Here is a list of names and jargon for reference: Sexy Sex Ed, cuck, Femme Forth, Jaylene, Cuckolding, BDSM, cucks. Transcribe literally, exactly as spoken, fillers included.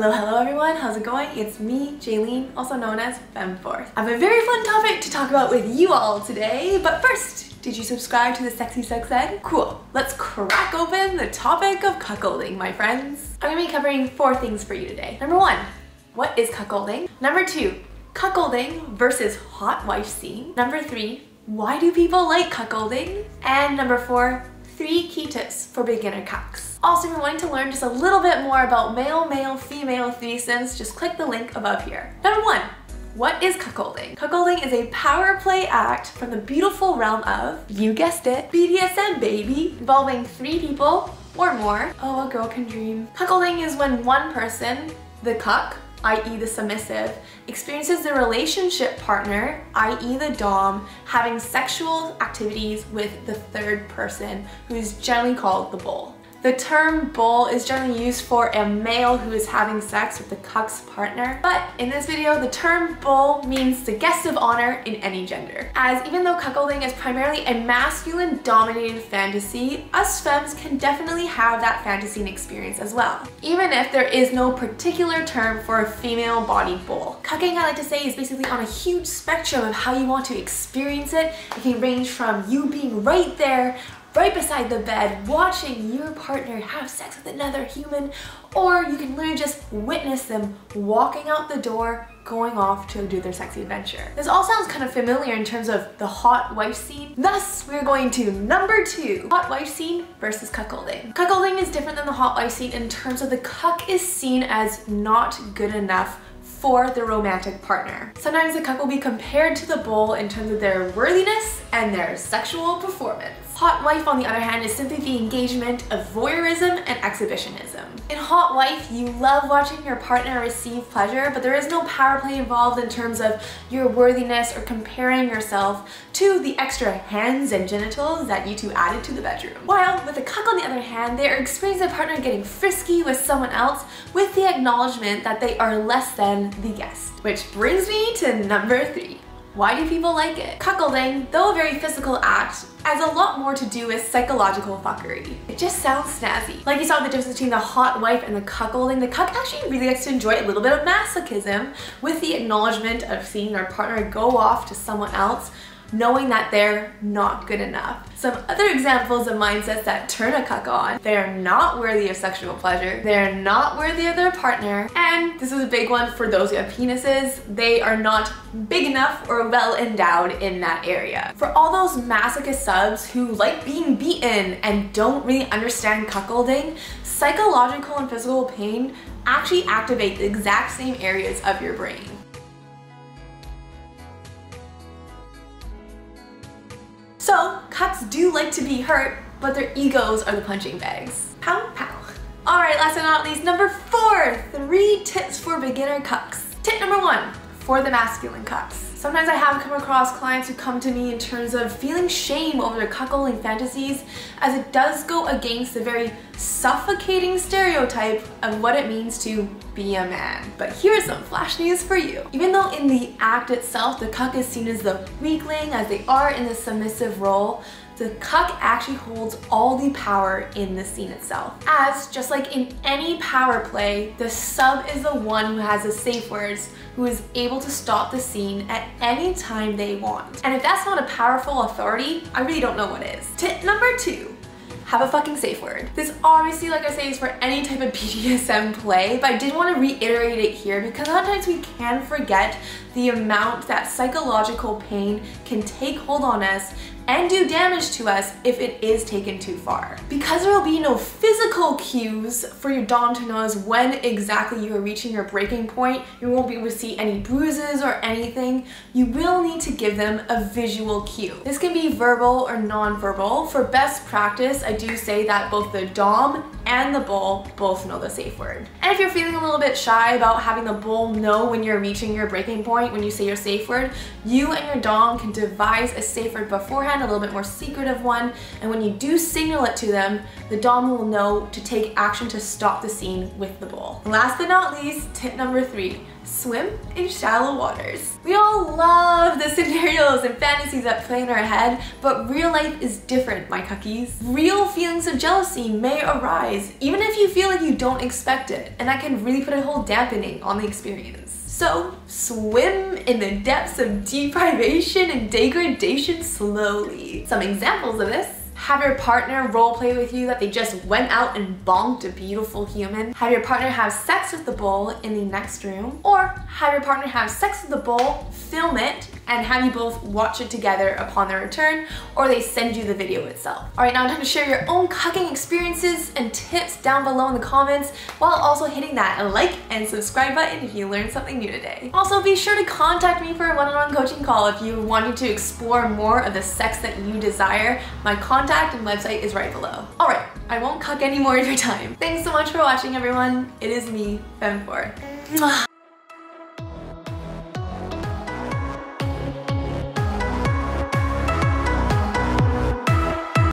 Hello, hello everyone, how's it going? It's me, Jaylene, also known as Femme Forth. I have a very fun topic to talk about with you all today, but first, did you subscribe to the Sexy Sex Ed? Cool, let's crack open the topic of cuckolding, my friends. I'm gonna be covering four things for you today. Number one, what is cuckolding? Number two, cuckolding versus hot wife scene. Number three, why do people like cuckolding? And number four, three key tips for beginner cucks. Also, if you're wanting to learn just a little bit more about male, male, female threesomes, just click the link above here. Number one, what is cuckolding? Cuckolding is a power play act from the beautiful realm of, you guessed it, B D S M baby, involving three people or more. Oh, a girl can dream. Cuckolding is when one person, the cuck, that is the submissive, experiences the relationship partner, that is the dom, having sexual activities with the third person, who is generally called the bull. The term bull is generally used for a male who is having sex with the cuck's partner, but in this video, the term bull means the guest of honor in any gender. As even though cuckolding is primarily a masculine-dominated fantasy, us femmes can definitely have that fantasy and experience as well, even if there is no particular term for a female body bull. Cucking, I like to say, is basically on a huge spectrum of how you want to experience it. It can range from you being right there, right beside the bed, watching your partner have sex with another human, or you can literally just witness them walking out the door, going off to do their sexy adventure. This all sounds kind of familiar in terms of the hot wife scene. Thus, we're going to number two, hot wife scene versus cuckolding. Cuckolding is different than the hot wife scene in terms of the cuck is seen as not good enough for the romantic partner. Sometimes the cuck will be compared to the bull in terms of their worthiness and their sexual performance. Hot wife, on the other hand, is simply the engagement of voyeurism and exhibitionism. In hot wife, you love watching your partner receive pleasure, but there is no power play involved in terms of your worthiness or comparing yourself to the extra hands and genitals that you two added to the bedroom. While with a cuck, on the other hand, they are experiencing their partner getting frisky with someone else with the acknowledgement that they are less than the guest. Which brings me to number three. Why do people like it? Cuckolding, though a very physical act, has a lot more to do with psychological fuckery. It just sounds snazzy. Like you saw the difference between the hot wife and the cuckolding, the cuck actually really likes to enjoy a little bit of masochism with the acknowledgement of seeing their partner go off to someone else, knowing that they're not good enough. Some other examples of mindsets that turn a cuck on: they're not worthy of sexual pleasure, they're not worthy of their partner, and this is a big one for those who have penises, they are not big enough or well endowed in that area. For all those masochist subs who like being beaten and don't really understand cuckolding, psychological and physical pain actually activate the exact same areas of your brain. So, cucks do like to be hurt, but their egos are the punching bags. Pow, pow. Alright, last but not least, number four, three tips for beginner cucks. Tip number one, for the masculine cucks. Sometimes I have come across clients who come to me in terms of feeling shame over their cuckolding fantasies, as it does go against the very suffocating stereotype of what it means to be a man. But here's some flash news for you. Even though in the act itself, the cuck is seen as the weakling, as they are in the submissive role, the cuck actually holds all the power in the scene itself. As, just like in any power play, the sub is the one who has the safe words, who is able to stop the scene at any time they want. And if that's not a powerful authority, I really don't know what is. Tip number two, have a fucking safe word. This obviously, like I say, is for any type of B D S M play, but I did want to reiterate it here because sometimes we can forget the amount that psychological pain can take hold on us and do damage to us if it is taken too far. Because there will be no physical cues for your dom to know when exactly you are reaching your breaking point, you won't be able to see any bruises or anything, you will need to give them a visual cue. This can be verbal or non-verbal. For best practice, I do say that both the dom and the bull both know the safe word. And if you're feeling a little bit shy about having the bull know when you're reaching your breaking point, when you say your safe word, you and your dom can devise a safe word beforehand, a little bit more secretive one, and when you do signal it to them, the dom will know to take action to stop the scene with the bull. Last but not least, tip number three, swim in shallow waters. We all love the scenarios and fantasies that play in our head, but real life is different, my cuckies. Real feelings of jealousy may arise, even if you feel like you don't expect it, and that can really put a whole dampening on the experience. So swim in the depths of deprivation and degradation slowly. Some examples of this: have your partner roleplay with you that they just went out and bonked a beautiful human. Have your partner have sex with the bowl in the next room. Or have your partner have sex with the bowl, film it, and have you both watch it together upon their return, or they send you the video itself. Alright, now I'm time to share your own cucking experiences and tips down below in the comments, while also hitting that like and subscribe button if you learned something new today. Also, be sure to contact me for a one-on-one coaching call if you wanted to explore more of the sex that you desire. My contact and website is right below. Alright, I won't cuck any more of your time. Thanks so much for watching, everyone. It is me, Femme Forth.